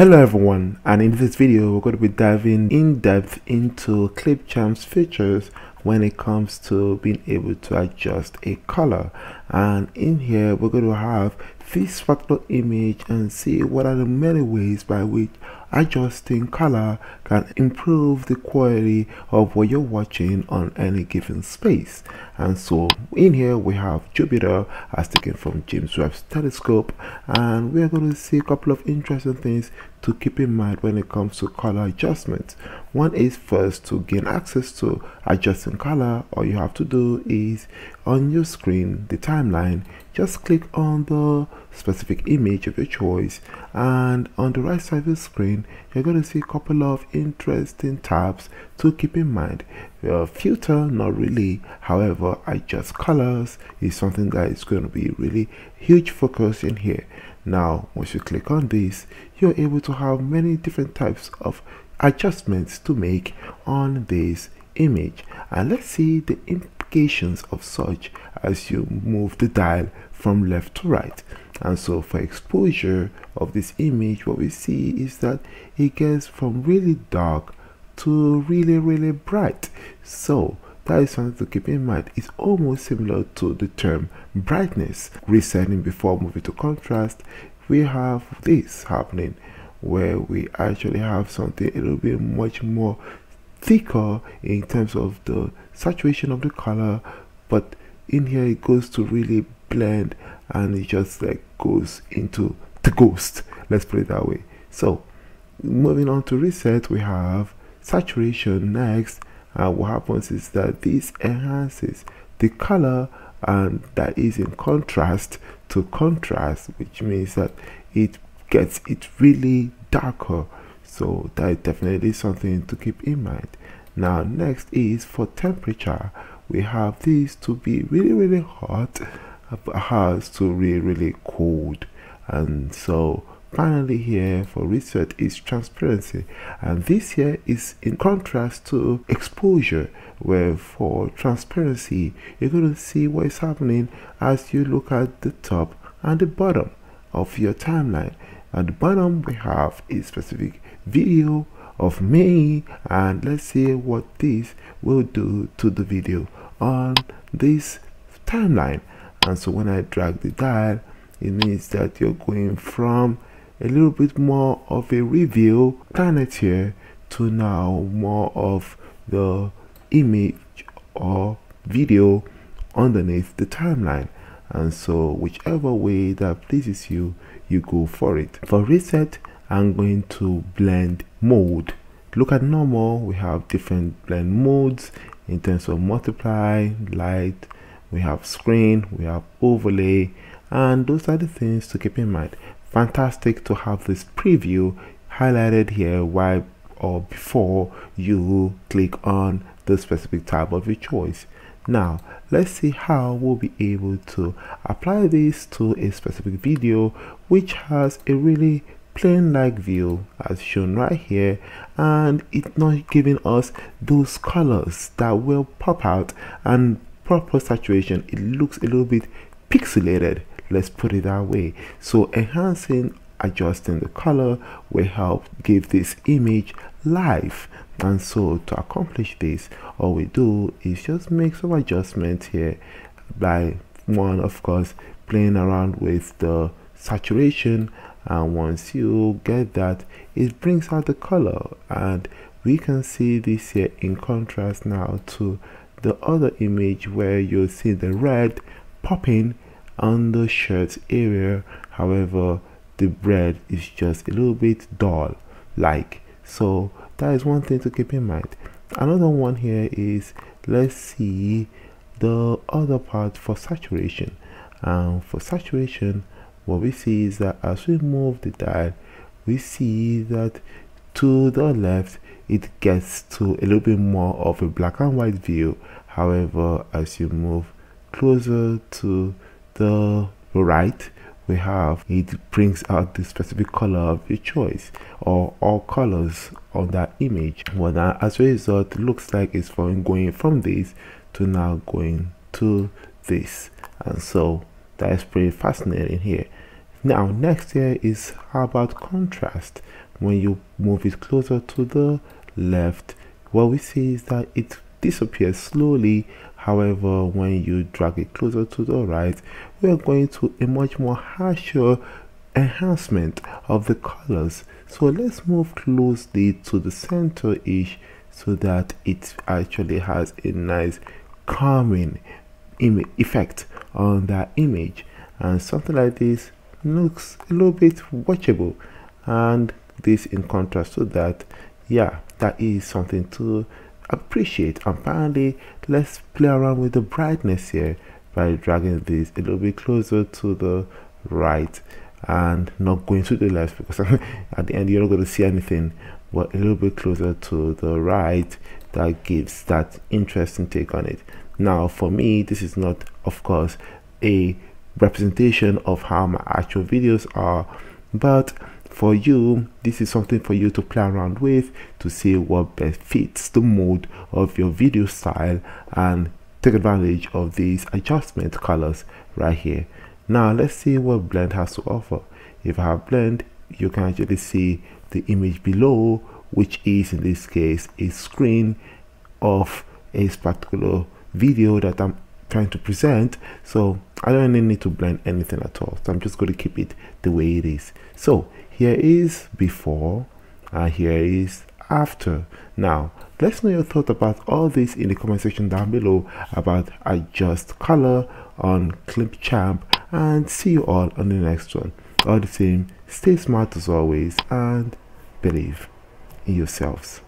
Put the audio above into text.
Hello everyone, and in this video we're going to be diving in depth into Clipchamp's features when it comes to being able to adjust a color. And in here we're going to have this factor image and see what are the many ways by which adjusting color can improve the quality of what you're watching on any given space. And so in here we have Jupiter as taken from James Webb's telescope, and we are going to see a couple of interesting things to keep in mind when it comes to color adjustments. One is, first, to gain access to adjusting color, all you have to do is on your screen, the timeline, just click on the specific image of your choice, and on the right side of the screen you're going to see a couple of interesting tabs to keep in mind. Filter, not really, however adjust colors is something that is going to be really huge focus in here. Now once you click on this, you're able to have many different types of adjustments to make on this image, and let's see the implications of such as you move the dial from left to right. And so for exposure of this image, what we see is that it gets from really dark to really bright, so that is something to keep in mind. It's almost similar to the term brightness. Resetting before moving to contrast, we have this happening where we actually have something a little bit much more thicker in terms of the saturation of the color, but in here it goes to really blend and it just like goes into the ghost, let's put it that way. So moving on to reset, we have saturation next, and what happens is that this enhances the color, and that is in contrast to contrast, which means that it gets it really darker, so that is definitely something to keep in mind. Now next is for temperature, we have this to be really hot, but has to really cold. And so finally here for reset is transparency, and this here is in contrast to exposure, where for transparency you're going to see what is happening as you look at the top and the bottom of your timeline. At the bottom we have a specific video of me, and let's see what this will do to the video on this timeline. And so when I drag the dial, it means that you're going from a little bit more of a reveal planet here to now more of the image or video underneath the timeline. And so whichever way that pleases you, you go for it. For reset, I'm going to blend mode. Look at normal, we have different blend modes in terms of multiply, light, we have screen, we have overlay, and those are the things to keep in mind. Fantastic to have this preview highlighted here while or before you click on the specific tab of your choice. Now let's see how we'll be able to apply this to a specific video which has a really plain like view as shown right here, and it's not giving us those colors that will pop out and proper saturation. It looks a little bit pixelated, let's put it that way. So enhancing adjusting the color will help give this image life. And so to accomplish this, all we do is just make some adjustments here by one, of course, playing around with the saturation, and once you get that, it brings out the color, and we can see this here in contrast now to the other image where you'll see the red popping on the shirt area, however the red is just a little bit dull like. So that is one thing to keep in mind. Another one here is, let's see the other part for saturation. And for saturation, what we see is that as we move the dial, we see that to the left it gets to a little bit more of a black and white view, however as you move closer to the right, we have it brings out the specific color of your choice or all colors on that image. Well, that as a result looks like it's from going from this to now going to this, and so that is pretty fascinating here. Now next here is how about contrast. When you move it closer to the left, what we see is that it disappears slowly. However, when you drag it closer to the right, we are going to a much more harsher enhancement of the colors. So let's move closely to the center-ish so that it actually has a nice calming effect on that image. And something like this looks a little bit watchable, and this in contrast to that. Yeah, that is something to appreciate. Apparently, let's play around with the brightness here by dragging this a little bit closer to the right and not going to the left, because at the end you're not going to see anything, but a little bit closer to the right, that gives that interesting take on it. Now for me, this is not, of course, a representation of how my actual videos are, but for you, this is something for you to play around with to see what best fits the mold of your video style and take advantage of these adjustment colors right here. Now let's see what blend has to offer. If I have blend, you can actually see the image below, which is in this case a screen of a particular video that I'm trying to present. So I don't really need to blend anything at all, so I'm just going to keep it the way it is. So here is before and here is after. Now let's know your thought about all this in the comment section down below about adjust color on Clipchamp, and see you all on the next one. All the same, stay smart as always and believe in yourselves.